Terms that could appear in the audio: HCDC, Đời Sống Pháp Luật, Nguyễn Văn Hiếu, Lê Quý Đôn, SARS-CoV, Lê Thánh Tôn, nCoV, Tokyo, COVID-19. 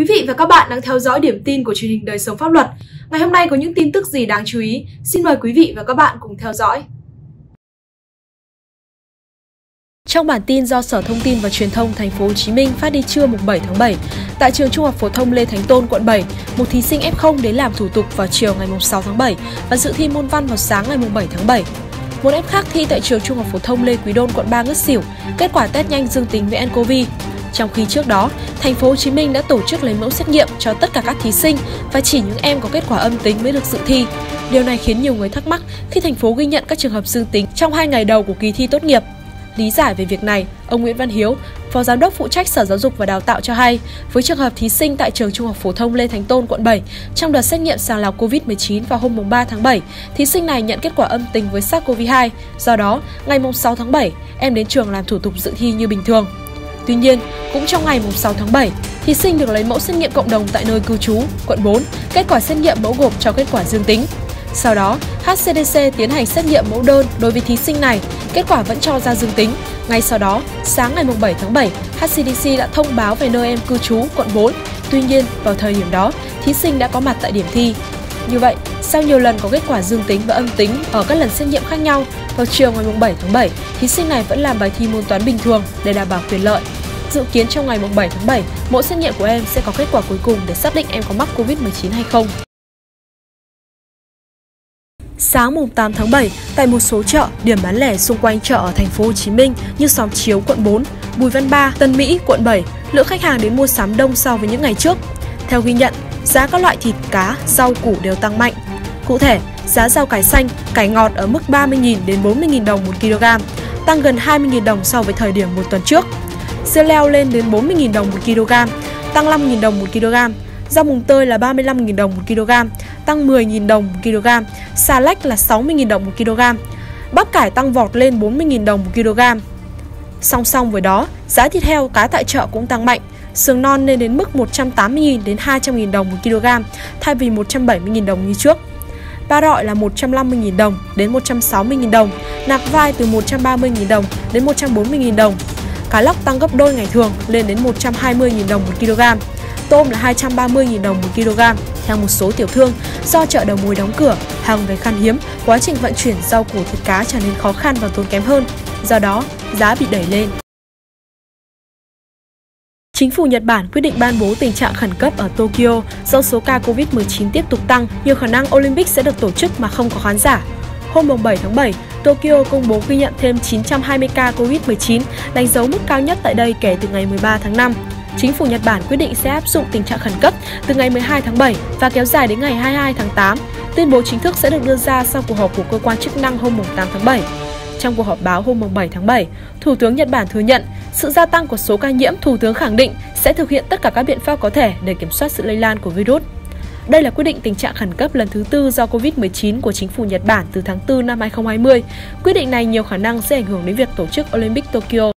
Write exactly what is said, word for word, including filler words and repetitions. Quý vị và các bạn đang theo dõi điểm tin của truyền hình Đời Sống Pháp Luật. Ngày hôm nay có những tin tức gì đáng chú ý? Xin mời quý vị và các bạn cùng theo dõi. Trong bản tin do Sở Thông tin và Truyền thông Thành phố Hồ Chí Minh phát đi trưa mùng bảy tháng bảy, tại trường Trung học phổ thông Lê Thánh Tôn, quận bảy, một thí sinh ép không đến làm thủ tục vào chiều ngày sáu tháng bảy và dự thi môn văn vào sáng ngày bảy tháng bảy. Một em khác thi tại trường Trung học phổ thông Lê Quý Đôn, quận ba, ngất xỉu, kết quả test nhanh dương tính với nCoV. Trong khi trước đó, Thành phố Hồ Chí Minh đã tổ chức lấy mẫu xét nghiệm cho tất cả các thí sinh và chỉ những em có kết quả âm tính mới được dự thi. Điều này khiến nhiều người thắc mắc khi thành phố ghi nhận các trường hợp dương tính trong hai ngày đầu của kỳ thi tốt nghiệp. Lý giải về việc này, ông Nguyễn Văn Hiếu, Phó Giám đốc phụ trách Sở Giáo dục và Đào tạo cho hay, với trường hợp thí sinh tại trường Trung học phổ thông Lê Thánh Tôn, quận bảy, trong đợt xét nghiệm sàng lọc Covid mười chín vào hôm ba tháng bảy, thí sinh này nhận kết quả âm tính với SARS-CoV hai, do đó, ngày sáu tháng bảy, em đến trường làm thủ tục dự thi như bình thường. Tuy nhiên, cũng trong ngày sáu tháng bảy, thí sinh được lấy mẫu xét nghiệm cộng đồng tại nơi cư trú, quận bốn, kết quả xét nghiệm mẫu gộp cho kết quả dương tính. Sau đó, H C D C tiến hành xét nghiệm mẫu đơn đối với thí sinh này, kết quả vẫn cho ra dương tính. Ngay sau đó, sáng ngày bảy tháng bảy, H C D C đã thông báo về nơi em cư trú, quận bốn. Tuy nhiên, vào thời điểm đó, thí sinh đã có mặt tại điểm thi. Như vậy, sau nhiều lần có kết quả dương tính và âm tính ở các lần xét nghiệm khác nhau, vào chiều ngày bảy tháng bảy, thí sinh này vẫn làm bài thi môn toán bình thường để đảm bảo quyền lợi. Dự kiến trong ngày bảy tháng bảy, mẫu xét nghiệm của em sẽ có kết quả cuối cùng để xác định em có mắc Covid mười chín hay không. Sáng tám tháng bảy, tại một số chợ, điểm bán lẻ xung quanh chợ ở thành phố Hồ Chí Minh như Xóm Chiếu quận bốn, Bùi Văn Ba, Tân Mỹ quận bảy, lượng khách hàng đến mua sắm đông so với những ngày trước. Theo ghi nhận, giá các loại thịt, cá, rau củ đều tăng mạnh. Cụ thể, giá rau cải xanh, cải ngọt ở mức ba mươi nghìn đến bốn mươi nghìn đồng một ki lô gam, tăng gần hai mươi nghìn đồng so với thời điểm một tuần trước. Dưa leo lên đến bốn mươi nghìn đồng một ki lô gam, tăng năm nghìn đồng một ki lô gam. Rau mùng tơi là ba mươi lăm nghìn đồng một ki lô gam, tăng mười nghìn đồng một ki lô gam, xà lách là sáu mươi nghìn đồng một ki lô gam, bắp cải tăng vọt lên bốn mươi nghìn đồng một ki lô gam. Song song với đó, giá thịt heo, cá tại chợ cũng tăng mạnh, sườn non lên đến mức một trăm tám mươi nghìn đến hai trăm nghìn đồng một ki lô gam thay vì một trăm bảy mươi nghìn đồng như trước. Ba rọi là một trăm năm mươi nghìn đồng đến một trăm sáu mươi nghìn đồng, nạc vai từ một trăm ba mươi nghìn đồng đến một trăm bốn mươi nghìn đồng. Cá lóc tăng gấp đôi ngày thường lên đến một trăm hai mươi nghìn đồng một ki lô gam. Tôm là hai trăm ba mươi nghìn đồng một ki lô gam. Theo một số tiểu thương, do chợ đầu mối đóng cửa, hàng về khan hiếm, quá trình vận chuyển rau củ thịt cá trở nên khó khăn và tốn kém hơn, do đó giá bị đẩy lên. Chính phủ Nhật Bản quyết định ban bố tình trạng khẩn cấp ở Tokyo do số ca Covid mười chín tiếp tục tăng, nhiều khả năng Olympic sẽ được tổ chức mà không có khán giả. Hôm bảy tháng bảy, Tokyo công bố ghi nhận thêm chín trăm hai mươi ca Covid mười chín, đánh dấu mức cao nhất tại đây kể từ ngày mười ba tháng năm. Chính phủ Nhật Bản quyết định sẽ áp dụng tình trạng khẩn cấp từ ngày mười hai tháng bảy và kéo dài đến ngày hai mươi hai tháng tám. Tuyên bố chính thức sẽ được đưa ra sau cuộc họp của cơ quan chức năng hôm tám tháng bảy. Trong cuộc họp báo hôm bảy tháng bảy, Thủ tướng Nhật Bản thừa nhận sự gia tăng của số ca nhiễm. Thủ tướng khẳng định sẽ thực hiện tất cả các biện pháp có thể để kiểm soát sự lây lan của virus. Đây là quyết định tình trạng khẩn cấp lần thứ tư do Covid mười chín của chính phủ Nhật Bản từ tháng tư năm hai nghìn không trăm hai mươi. Quyết định này nhiều khả năng sẽ ảnh hưởng đến việc tổ chức Olympic Tokyo.